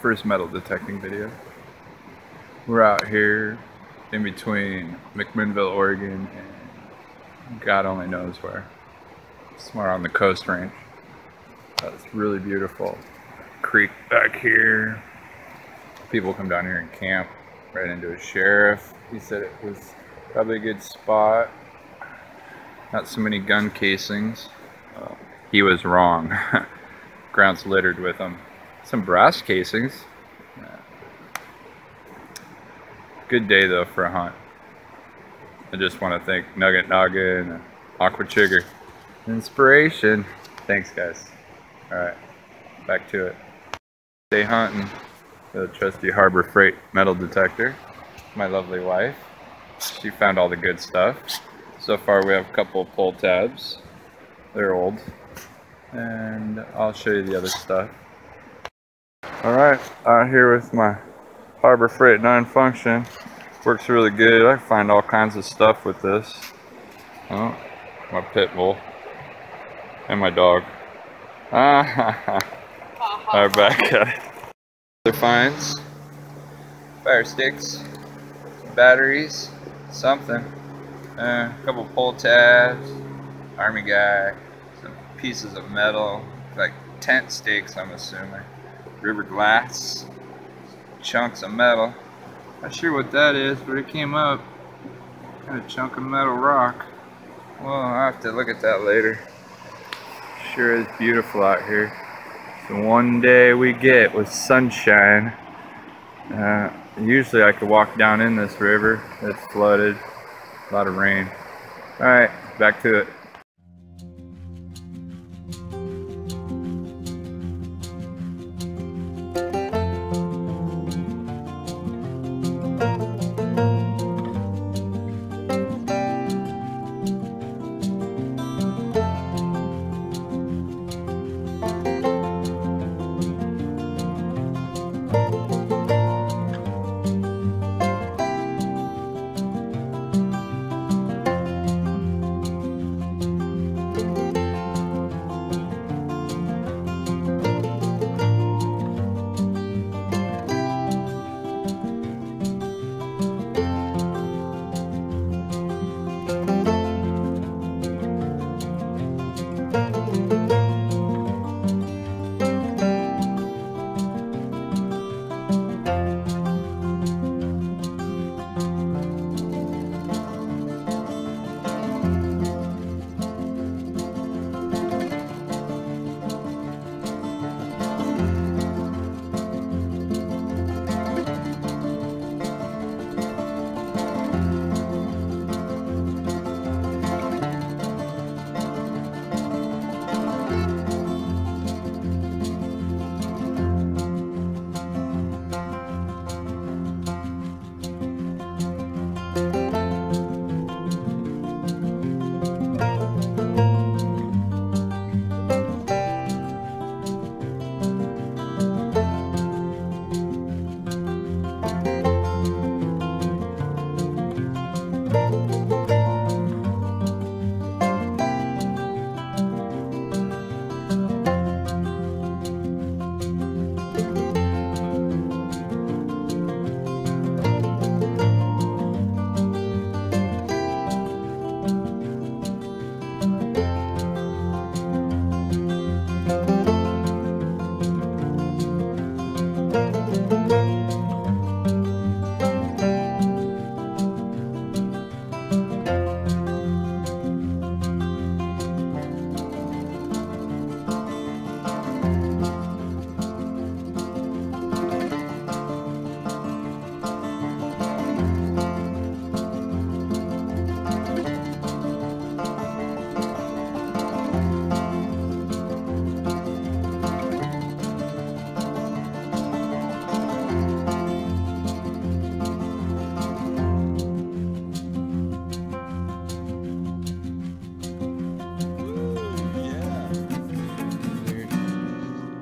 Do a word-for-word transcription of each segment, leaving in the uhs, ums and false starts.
first metal detecting video. We're out here in between McMinnville, Oregon and God only knows where. Somewhere on the Coast Range. That's uh, really beautiful. Creek back here. People come down here and camp. Right into a sheriff. He said it was probably a good spot. Not so many gun casings. Uh, he was wrong. Ground's littered with them. Some brass casings. Yeah. Good day though for a hunt. I just want to thank Nugget Noggin and Aqua Chigger. Inspiration. Thanks guys. Alright, back to it. Stay hunting. The trusty Harbor Freight metal detector. My lovely wife. She found all the good stuff. So far we have a couple of pull tabs. They're old. And I'll show you the other stuff. Alright, out here with my Harbor Freight nine function. Works really good. I find all kinds of stuff with this. Oh, my pit bull. And my dog. Ah ha ha. Alright, back at it. Finds fire sticks, batteries, something, uh, a couple pull tabs, army guy, some pieces of metal, like tent stakes I'm assuming, river glass, chunks of metal, not sure what that is but it came up, got a chunk of metal rock, well I'll have to look at that later. Sure is beautiful out here. The one day we get with sunshine. Uh, usually I could walk down in this river. It's flooded. A lot of rain. Alright, back to it.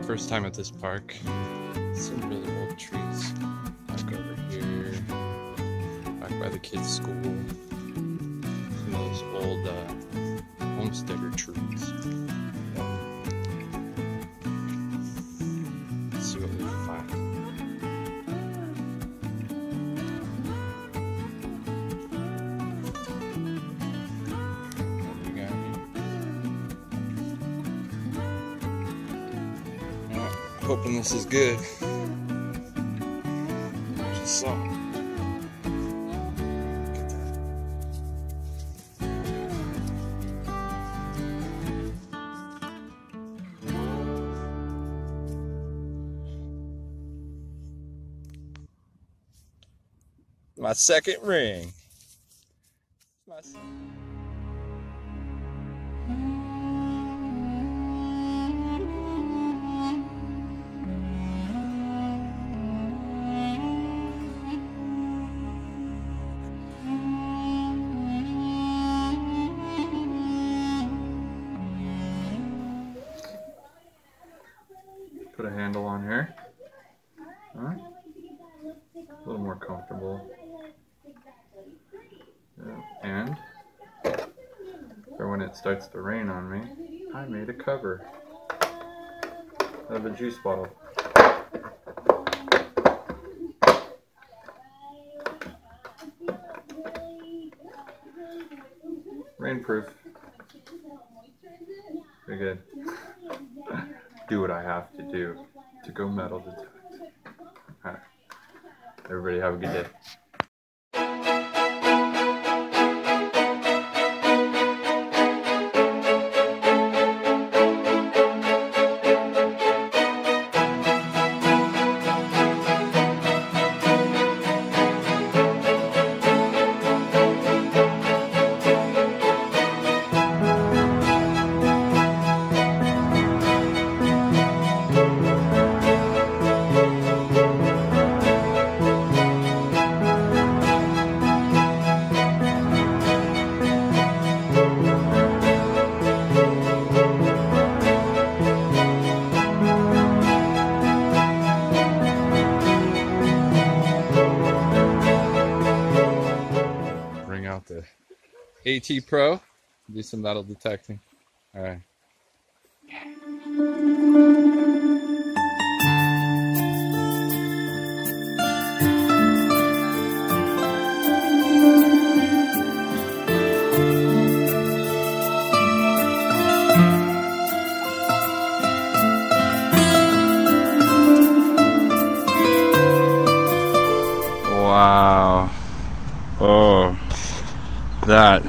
First time at this park. Some really old trees. Back over here. Back by the kids' school. Some of those old uh, homesteader trees. Let's see what we can find. hoping this is good. There's a song. My second ring. My second. Put a handle on here. Huh? A little more comfortable. Yeah. And for when it starts to rain on me, I made a cover of a juice bottle. Rainproof. Pretty good. Do what I have to do to go metal detect. All right. Everybody have a good day. The AT Pro, do some metal detecting. All right. Wow. Oh. That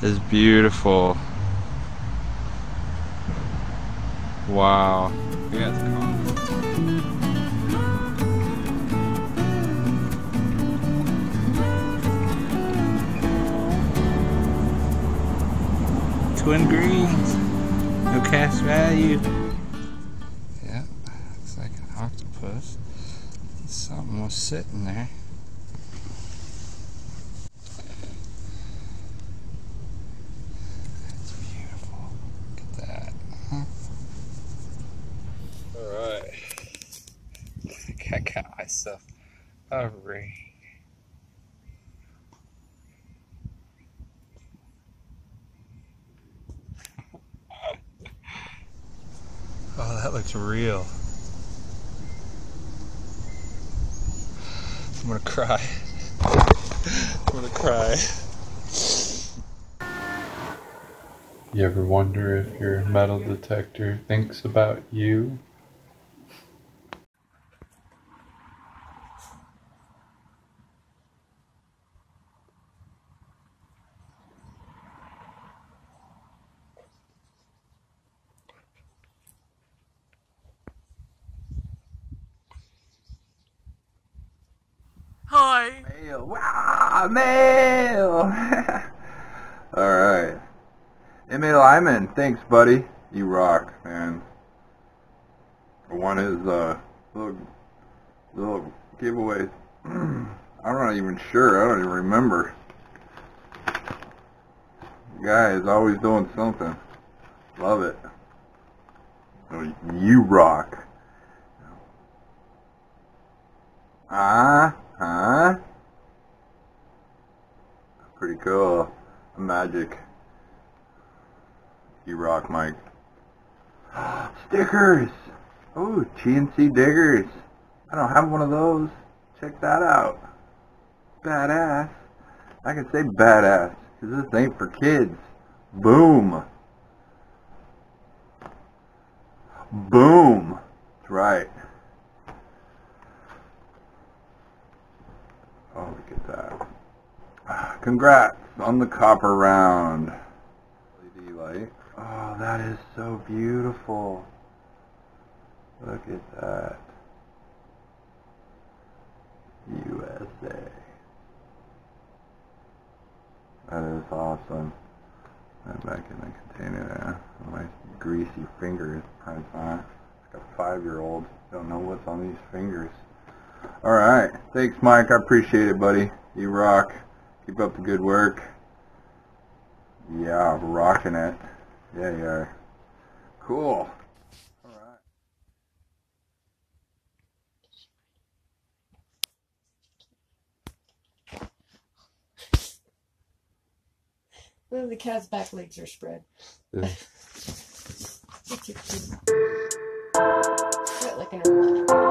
is beautiful. Wow. Yeah, it's calm. Twin greens. No cash value. Yeah, looks like an octopus. Something was sitting there. I got myself a ring. Oh, that looks real. I'm gonna cry. I'm gonna cry. You ever wonder if your metal detector thinks about you? Hi. Mail. Wow, mail. Alright. Emmy Lyman, thanks, buddy. You rock, man. One is uh little little giveaway. I'm not even sure, I don't even remember. The guy is always doing something. Love it. You rock. Ah, huh? Pretty cool. Magic. You rock, Mike. Stickers! Oh, G N C Diggers. I don't have one of those. Check that out. Badass. I can say badass, because this ain't for kids. Boom. Boom. Congrats on the copper round. L E D light. Oh, that is so beautiful. Look at that. U S A. That is awesome. That back in the container there. My greasy fingers. Probably not. Like a five-year-old. Don't know what's on these fingers. Alright. Thanks, Mike. I appreciate it, buddy. You rock. Keep up the good work. Yeah, rocking it. Yeah, you are. Cool. Well, the cat's back legs are spread. Yeah. It's a cute. It's like an